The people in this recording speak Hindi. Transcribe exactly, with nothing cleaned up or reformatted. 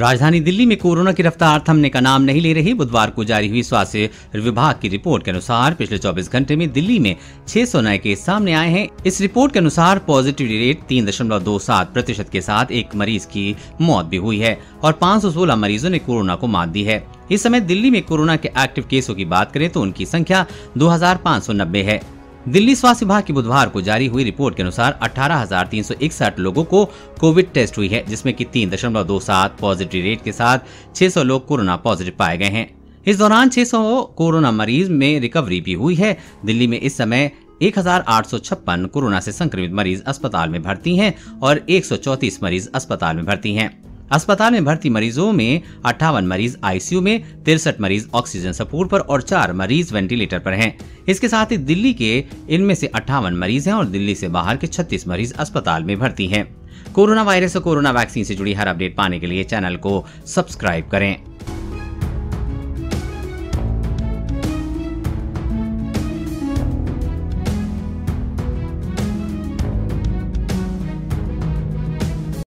राजधानी दिल्ली में कोरोना की रफ्तार थमने का नाम नहीं ले रही। बुधवार को जारी हुई स्वास्थ्य विभाग की रिपोर्ट के अनुसार पिछले चौबीस घंटे में दिल्ली में छह सौ नए केस सामने आए हैं। इस रिपोर्ट के अनुसार पॉजिटिव रेट तीन दशमलव दो सात प्रतिशत के साथ एक मरीज की मौत भी हुई है और पाँच सौ सोलह मरीजों ने कोरोना को मात दी है। इस समय दिल्ली में कोरोना के एक्टिव केसों की बात करें तो उनकी संख्या दो हजार पाँच सौ नब्बे है। दिल्ली स्वास्थ्य विभाग की बुधवार को जारी हुई रिपोर्ट के अनुसार अठारह हजार तीन सौ इकसठ लोगों को कोविड टेस्ट हुई है, जिसमें कि तीन दशमलव दो सात पॉजिटिव रेट के साथ छह सौ लोग कोरोना पॉजिटिव पाए गए हैं। इस दौरान छह सौ कोरोना मरीज में रिकवरी भी हुई है। दिल्ली में इस समय एक हजार आठ सौ छप्पन कोरोना से संक्रमित मरीज अस्पताल में भर्ती हैं और एक सौ चौंतीस मरीज अस्पताल में भर्ती हैं। अस्पताल में भर्ती मरीजों में अट्ठावन मरीज आईसीयू में, तिरसठ मरीज ऑक्सीजन सपोर्ट पर और चार मरीज वेंटिलेटर पर हैं। इसके साथ ही दिल्ली के इनमें से अट्ठावन मरीज हैं और दिल्ली से बाहर के छत्तीस मरीज अस्पताल में भर्ती हैं। कोरोना वायरस और कोरोना वैक्सीन से जुड़ी हर अपडेट पाने के लिए चैनल को सब्सक्राइब करें।